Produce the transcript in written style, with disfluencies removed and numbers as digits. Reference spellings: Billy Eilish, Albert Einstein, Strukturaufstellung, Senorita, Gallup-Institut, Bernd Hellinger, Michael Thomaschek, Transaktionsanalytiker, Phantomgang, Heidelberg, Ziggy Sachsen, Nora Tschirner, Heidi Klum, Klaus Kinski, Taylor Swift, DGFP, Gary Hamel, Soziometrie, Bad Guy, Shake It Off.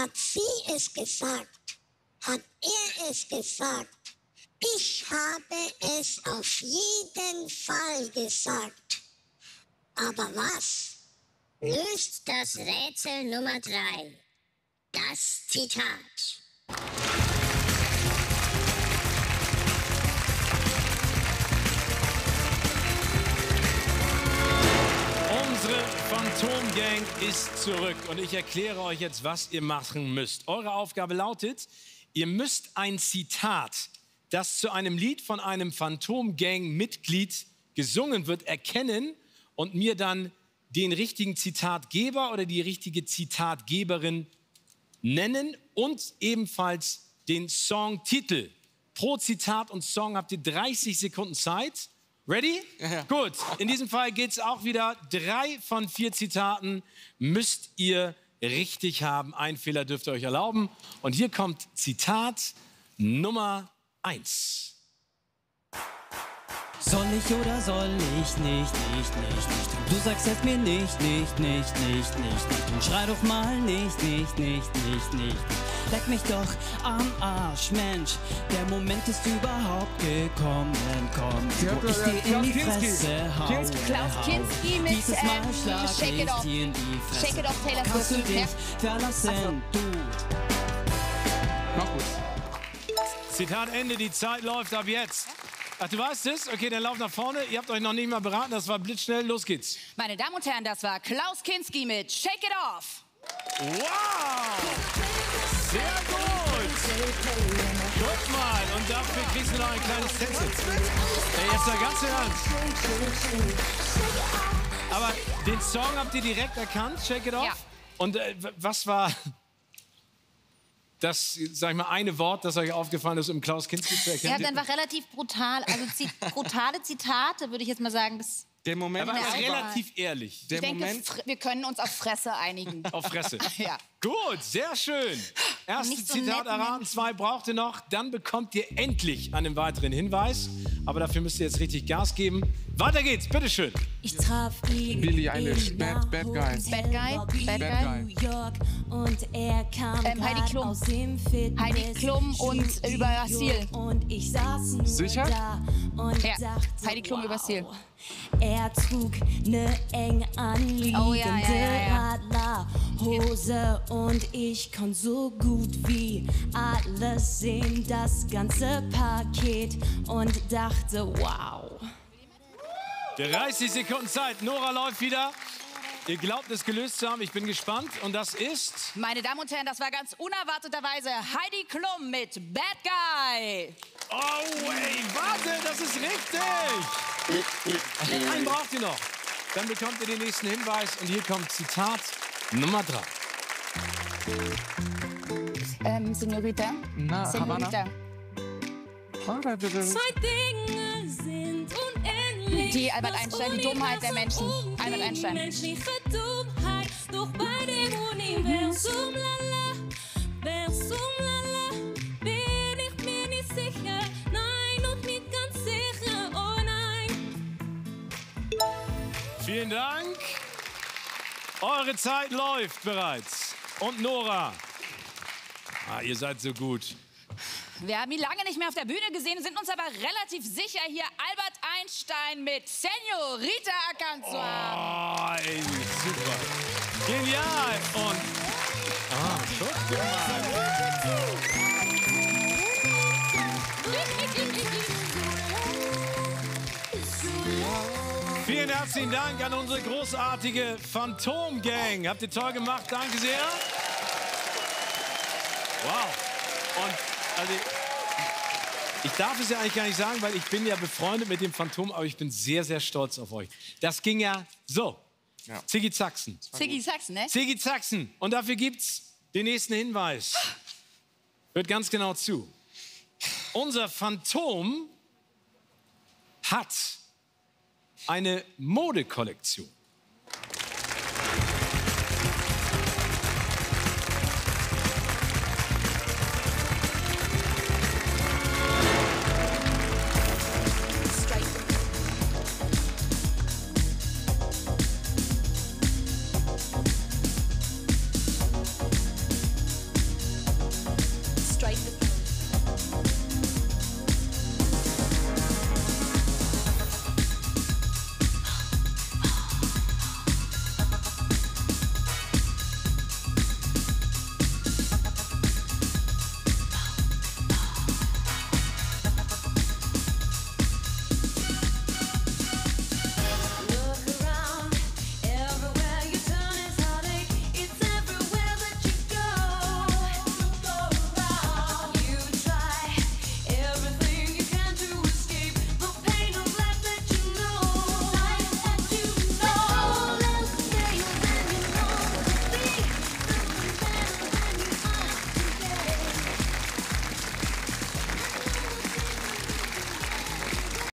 Hat sie es gesagt? Hat er es gesagt? Ich habe es auf jeden Fall gesagt. Aber was? Löst das Rätsel Nummer 3. Das Zitat. Unsere Phantomgang ist zurück und ich erkläre euch jetzt, was ihr machen müsst. Eure Aufgabe lautet, ihr müsst ein Zitat, das zu einem Lied von einem Phantomgang-Mitglied gesungen wird, erkennen und mir dann den richtigen Zitatgeber oder die richtige Zitatgeberin nennen und ebenfalls den Songtitel. Pro Zitat und Song habt ihr 30 Sekunden Zeit. Ready? Ja. Gut. In diesem Fall geht es auch wieder. 3 von 4 Zitaten müsst ihr richtig haben. Einen Fehler dürft ihr euch erlauben. Und hier kommt Zitat Nummer 1. Soll ich oder soll ich nicht? Du sagst es mir nicht. Und schrei doch mal nicht. Leck mich doch am Arsch, Mensch. Der Moment ist überhaupt gekommen. Wo ich dir in die Fresse hau. Klaus Kinski mit Shake It Off. Shake It Off, Taylor Swift. Kannst du dich verlassen, du? Mach gut. Zitat Ende, die Zeit läuft ab jetzt. Ach, du weißt es? Okay, dann lauf nach vorne. Ihr habt euch noch nicht mal beraten, das war blitzschnell. Los geht's. Meine Damen und Herren, das war Klaus Kinski mit Shake It Off. Wow! Sehr gut! Guck mal, und dafür kriegst du noch ein kleines Tänzchen. Ey, jetzt mal ganz ernst. Aber den Song habt ihr direkt erkannt, Shake It Off? Ja. Und was war das, sag ich mal, eine Wort, das euch aufgefallen ist, um Klaus Kinski zu erkennen? Er hat einfach relativ brutal, also brutale Zitate, würde ich jetzt mal sagen. Das der Moment ist relativ ehrlich. Ich denke, wir können uns auf Fresse einigen. Auf Fresse? Ja. Gut, sehr schön. Erstes so Zitat erraten, 2 braucht ihr noch. Dann bekommt ihr endlich einen weiteren Hinweis. Aber dafür müsst ihr jetzt richtig Gas geben. Weiter geht's, bitteschön. Ich traf ihn Billy Eilish, Bad Guy. Und er kam Heidi Klum und über Ziel. Sicher? Ja, Heidi Klum über Ziel. Er trug eine eng anliegende Radlerhose und ich konnte so gut wie alles sehen, das ganze Paket, und dachte, wow. 30 Sekunden Zeit, Nora läuft wieder. Ihr glaubt es gelöst zu haben, ich bin gespannt. Und das ist? Meine Damen und Herren, das war ganz unerwarteterweise Heidi Klum mit Bad Guy. Oh, ey, warte, das ist richtig. Einen braucht ihr noch. Dann bekommt ihr den nächsten Hinweis. Und hier kommt Zitat Nummer 3. Senorita. Na, Senorita. Zwei Dinge sind unendlich. Die Albert Einstein, die Dummheit der Menschen. Albert Einstein. Menschliche Dummheit, doch bei dem Universum, lala, bin ich mir nicht sicher. Nein, und nicht ganz sicher, oh nein. Vielen Dank. Eure Zeit läuft bereits. Und Nora. Ah, ihr seid so gut. Wir haben ihn lange nicht mehr auf der Bühne gesehen, sind uns aber relativ sicher, hier Albert Einstein mit Senorita erkannt zu haben. Oh, ey, super. Genial. Und guck mal. Vielen herzlichen Dank an unsere großartige Phantom-Gang. Habt ihr toll gemacht, danke sehr. Wow. Und also, ich darf es ja eigentlich gar nicht sagen, weil ich bin ja befreundet mit dem Phantom, aber ich bin sehr, sehr stolz auf euch. Das ging ja so. Ja. Ziggy Sachsen. Ziggy Sachsen, ne? Ziggy Sachsen. Und dafür gibt's den nächsten Hinweis. Hört ganz genau zu. Unser Phantom hat eine Modekollektion. like the